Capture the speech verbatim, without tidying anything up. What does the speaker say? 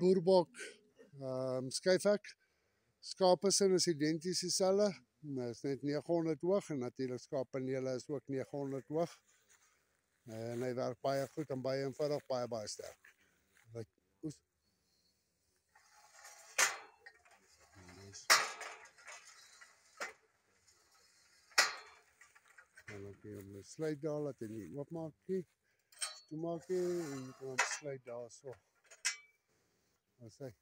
boerbok, um, skuifhek. Skape sin is identies dieselfde. Is net nege honderd hoog en natuurlik skaappanele is ook nege honderd hoog. En hy werk baie goed en baie eenvoudig, baie baie sterk. Like, oes. En dan kan jy hom sluit daar, laat hy nie oopmaak nie. Toe maak jy en jy kan hom sluit daar so. Wat sê?